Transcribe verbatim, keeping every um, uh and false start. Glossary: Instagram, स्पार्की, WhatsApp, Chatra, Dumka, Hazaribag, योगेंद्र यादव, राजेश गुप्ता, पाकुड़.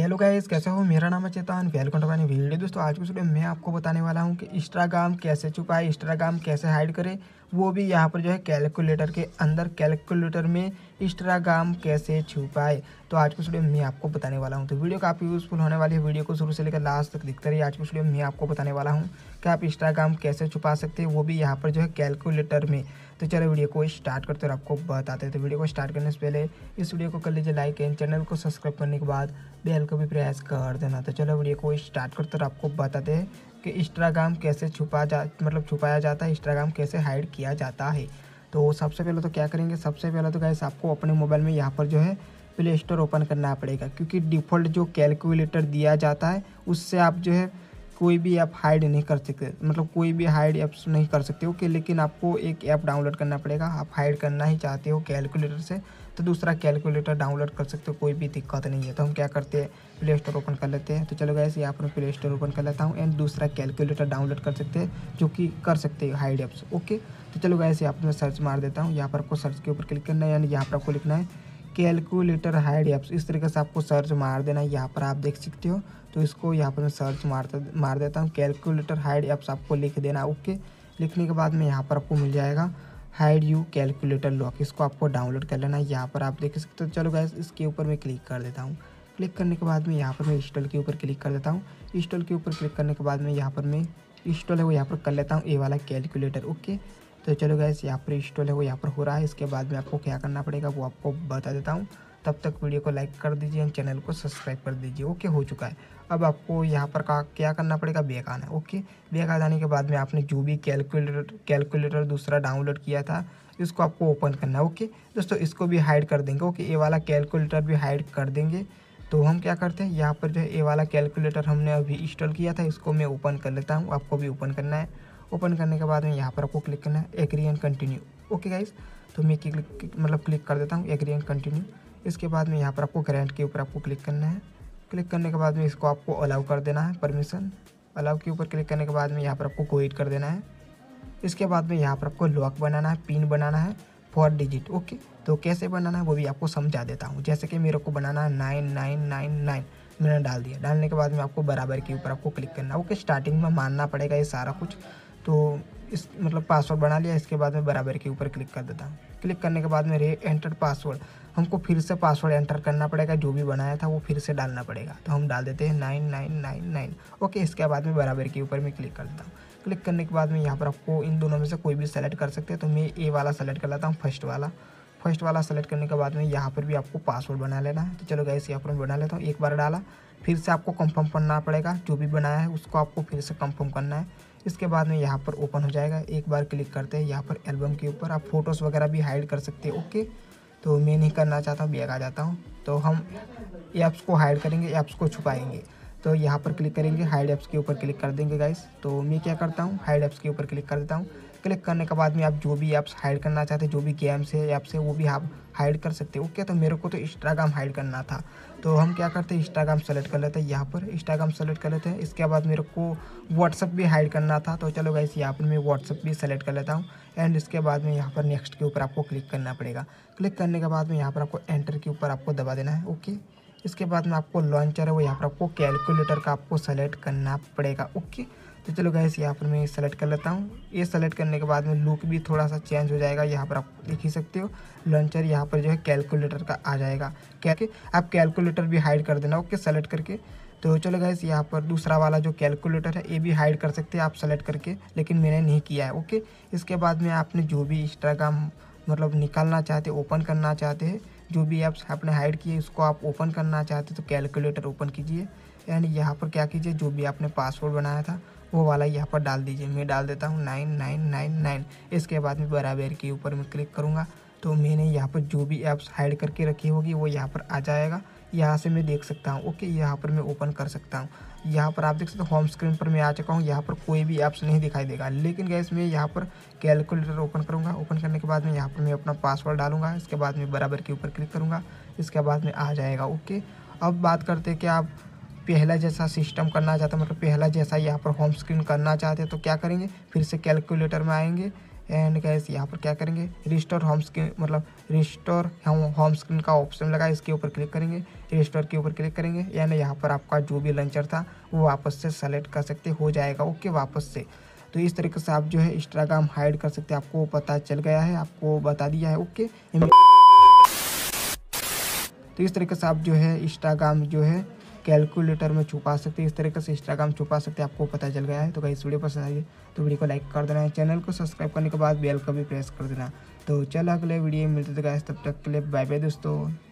Hello guys, कैसे हो। मेरा नाम है Chetan, welcome to my video. दोस्तों आज की वीडियो में मैं आपको बताने वाला हूं कि इंस्टाग्राम कैसे छुपाए, इंस्टाग्राम कैसे हाइड करें, वो भी यहां पर जो है कैलकुलेटर के अंदर, कैलकुलेटर में इंस्टाग्राम कैसे छुपाए। तो आज की वीडियो में आपको बताने वाला हूं, तो वीडियो काफ़ी यूज़फुल होने वाली है। वीडियो को शुरू से लेकर लास्ट तक देखते रहिए। आज की वीडियो में आपको बताने वाला हूँ कि आप इंस्टाग्राम कैसे छुपा सकते हैं, वो भी यहाँ पर जो है कैलकुलेटर में। तो चलो वीडियो को स्टार्ट करते हैं और आपको बताते हैं। तो वीडियो को स्टार्ट करने से पहले इस वीडियो को कर लीजिए लाइक एंड चैनल को सब्सक्राइब करने के बाद बेल को भी प्रेस कर देना। तो चलो वीडियो को स्टार्ट करते और आपको बताते हैं कि इंस्टाग्राम कैसे छुपा जा मतलब छुपाया जाता है, इंस्टाग्राम कैसे हाइड किया जाता है। तो सबसे पहले तो क्या करेंगे, सबसे पहले तो गाइस आपको अपने मोबाइल में यहाँ पर जो है प्ले स्टोर ओपन करना पड़ेगा, क्योंकि डिफ़ॉल्ट जो कैलकुलेटर दिया जाता है उससे आप जो है कोई भी ऐप हाइड नहीं कर सकते, मतलब कोई भी हाइड ऐप्स नहीं कर सकते हो। ओके, लेकिन आपको एक ऐप डाउनलोड करना पड़ेगा, आप हाइड करना ही चाहते हो कैलकुलेटर से, तो दूसरा कैलकुलेटर डाउनलोड कर सकते हो, कोई भी दिक्कत नहीं है। तो हम क्या करते हैं, प्ले स्टोर ओपन कर लेते हैं। तो चलो गाइस यहाँ पर प्ले स्टोर ओपन कर लेता हूँ एंड दूसरा कैलकुलेटर डाउनलोड कर सकते हैं, जो कि कर सकते हो हाइड ऐप्स। ओके, तो चलो गाइस यहाँ पर मैं सर्च मार देता हूँ। यहाँ पर आपको सर्च के ऊपर क्लिक करना है, यानी यहाँ पर आपको लिखना है कैलकुलेटर हाइड ऐप्स। इस तरीके से आपको सर्च मार देना है, यहाँ पर आप देख सकते हो। तो इसको यहाँ पर मैं सर्च मार मार देता हूँ, कैलकुलेटर हाइड ऐप्स आपको लिख देना। ओके, लिखने के बाद में यहाँ पर आपको मिल जाएगा हाइड यू कैलकुलेटर लॉक, इसको आपको डाउनलोड कर लेना है, यहाँ पर आप देख सकते हो। चलो गाइस इसके ऊपर मैं क्लिक कर देता हूँ। क्लिक करने के बाद में यहाँ पर मैं इंस्टॉल के ऊपर क्लिक कर देता हूँ। इंस्टॉल के ऊपर क्लिक करने के बाद में यहाँ पर मैं इंस्टॉल है वो यहाँ पर कर लेता हूँ, ए वाला कैलकुलेटर। ओके, तो चलो गाइस यहाँ पर इंस्टॉल है वो यहाँ पर हो रहा है। इसके बाद में आपको क्या करना पड़ेगा वो आपको बता देता हूँ। तब तक वीडियो को लाइक कर दीजिए और चैनल को सब्सक्राइब कर दीजिए। ओके, हो चुका है। अब आपको यहाँ पर का क्या करना पड़ेगा, बैक आना है। ओके, बैक आ जाने के बाद में आपने जो भी कैलकुलेटर कैलकुलेटर दूसरा डाउनलोड किया था इसको आपको ओपन करना है। ओके दोस्तों, इसको भी हाइड कर देंगे। ओके, ये वाला कैलकुलेटर भी हाइड कर देंगे। तो हम क्या करते हैं, यहाँ पर जो है ये वाला कैलकुलेटर हमने अभी इंस्टॉल किया था, इसको मैं ओपन कर लेता हूँ। आपको भी ओपन करना है। ओपन करने के बाद में यहाँ पर आपको क्लिक करना है agree and continue. Okay guys, तो मैं क्लिक मतलब क्लिक कर देता हूँ एग्री एंड कंटिन्यू। इसके बाद में यहाँ पर आपको ग्रांट के ऊपर आपको क्लिक करना है। क्लिक करने के बाद में इसको आपको अलाउ कर देना है, परमिशन अलाउ के ऊपर क्लिक करने के बाद में यहाँ पर आपको क्विट कर देना है। इसके बाद में यहाँ पर आपको लॉक बनाना है, पिन बनाना है फोर डिजिट। ओके, तो कैसे बनाना है वो भी आपको समझा देता हूँ। जैसे कि मेरे को बनाना है नाइन नाइन नाइन नाइन मैंने डाल दिया। डालने के बाद में आपको बराबर के ऊपर आपको क्लिक करना है। ओके, स्टार्टिंग में मानना पड़ेगा ये सारा कुछ। तो इस मतलब पासवर्ड बना लिया, इसके बाद में बराबर के ऊपर क्लिक कर देता हूँ। क्लिक करने के बाद में रे एंटर पासवर्ड, हमको फिर से पासवर्ड एंटर करना पड़ेगा, जो भी बनाया था वो फिर से डालना पड़ेगा। तो हम डाल देते हैं nine nine nine nine. Okay, इसके बाद में बराबर के ऊपर मैं क्लिक कर देता हूँ। क्लिक करने के बाद में यहाँ पर आपको इन दोनों में से कोई भी सेलेक्ट कर सकते हैं। तो मैं ए वाला सेलेक्ट कर लेता हूँ, फर्स्ट वाला फर्स्ट वाला सेलेक्ट करने के बाद में यहाँ पर भी आपको पासवर्ड बना लेना है। तो चलो गाइस यहाँ पर मैं बना लेता हूँ। एक बार डाला, फिर से आपको कंफर्म करना पड़ेगा, जो भी बनाया है उसको आपको फिर से कंफर्म करना है। इसके बाद में यहाँ पर ओपन हो जाएगा। एक बार क्लिक करते हैं यहाँ पर एल्बम के ऊपर। आप फोटोज़ वगैरह भी हाइड कर सकते हो। ओके, तो मैं नहीं करना चाहता हूँ, बैग आ जाता हूँ। तो हम ऐप्स को हाइड करेंगे, ऐप्स को छुपाएंगे। तो यहाँ पर क्लिक करेंगे, हाइड ऐप्स के ऊपर क्लिक कर देंगे गाइस। तो मैं क्या करता हूँ, हाइड ऐप्स के ऊपर क्लिक कर देता हूँ। क्लिक करने के बाद में आप जो भी ऐप्स हाइड करना चाहते हैं, जो भी गेम्स है ऐप्स है, वो भी आप हाइड कर सकते हो। ओके, तो मेरे को तो इंस्टाग्राम हाइड करना था। तो हम क्या करते हैं, इंस्टाग्राम सेलेक्ट कर लेते हैं, यहाँ पर इंस्टाग्राम सेलेक्ट कर लेते हैं। इसके बाद मेरे को व्हाट्सअप भी हाइड करना था। तो चलो गाइस यहाँ पर मैं व्हाट्सअप भी सेलेक्ट कर लेता हूँ एंड इसके बाद में यहाँ पर नेक्स्ट के ऊपर आपको क्लिक करना पड़ेगा। क्लिक करने के बाद में यहाँ पर आपको एंटर के ऊपर आपको दबा देना है। ओके, इसके बाद में आपको लॉन्चर है वो यहाँ पर आपको कैलकुलेटर का आपको सेलेक्ट करना पड़ेगा। ओके, तो चलो गाइस यहाँ पर मैं सेलेक्ट कर लेता हूँ। ये सेलेक्ट करने के बाद में लुक भी थोड़ा सा चेंज हो जाएगा, यहाँ पर आप देख ही सकते हो। लॉन्चर यहाँ पर जो है कैलकुलेटर का आ जाएगा। क्या आप कैलकुलेटर भी हाइड कर देना। ओके, सेलेक्ट करके। तो चलो गाइस यहाँ पर दूसरा वाला जो कैलकुलेटर है ये भी हाइड कर सकते हैं आप सेलेक्ट करके, लेकिन मैंने नहीं किया है। ओके, इसके बाद में आपने जो भी इंस्टाग्राम मतलब निकालना चाहते, ओपन करना चाहते हैं, जो भी ऐप्स आपने हाइड किए उसको आप ओपन करना चाहते तो कैलकुलेटर ओपन कीजिए एंड यहाँ पर क्या कीजिए, जो भी आपने पासवर्ड बनाया था वो वाला यहाँ पर डाल दीजिए। मैं डाल देता हूँ नाइन नाइन नाइन नाइन। इसके बाद में बराबर के ऊपर मैं क्लिक करूँगा। तो मैंने यहाँ पर जो भी ऐप्स हाइड करके रखी होगी वो यहाँ पर आ जाएगा। यहाँ से मैं देख सकता हूँ। ओके, यहाँ पर मैं ओपन कर सकता हूँ। यहाँ पर आप देख सकते हो होम स्क्रीन पर मैं आ चुका हूँ। यहाँ पर कोई भी ऐप्स नहीं दिखाई देगा, लेकिन गाइस मैं यहाँ पर कैलकुलेटर ओपन करूँगा। ओपन करने के बाद में यहाँ पर मैं अपना पासवर्ड डालूंगा। इसके बाद में बराबर के ऊपर क्लिक करूँगा। इसके बाद में आ जाएगा। ओके, अब बात करते हैं कि आप पहला जैसा सिस्टम करना चाहते हैं, मतलब पहला जैसा यहाँ पर होम स्क्रीन करना चाहते हैं, तो क्या करेंगे, फिर से कैलकुलेटर में आएंगे एंड गाइस यहाँ पर क्या करेंगे, रिस्टोर होम स्क्रीन मतलब रिस्टोर होम स्क्रीन का ऑप्शन लगा, इसके ऊपर क्लिक करेंगे। फिर स्टोर के ऊपर क्लिक करेंगे यानी यहाँ पर आपका जो भी लंचर था वो वापस से सेलेक्ट कर सकते हो जाएगा। ओके वापस से, तो इस तरीके से आप जो है इंस्टाग्राम हाइड कर सकते हैं। आपको पता चल गया है, आपको बता दिया है। ओके तो इस तरीके से आप जो है इंस्टाग्राम जो है कैलकुलेटर में छुपा सकते हैं। इस तरीके से इंस्टाग्राम छुपा सकते हैं, आपको पता चल गया है। तो गाइस वीडियो पसंद आई तो वीडियो को लाइक कर देना है, चैनल को सब्सक्राइब करने के बाद बेल का भी प्रेस कर देना। तो चलो अगले वीडियो में मिलते हैं गाइस, तब तक के लिए बाय बाय दोस्तों।